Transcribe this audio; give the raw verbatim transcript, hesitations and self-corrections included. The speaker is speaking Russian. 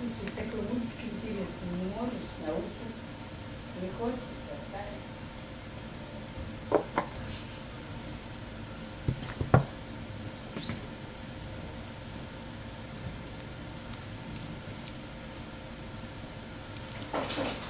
Слушай, такой мультик интересный, не можешь научить, не хочешь, оставить. Thank you.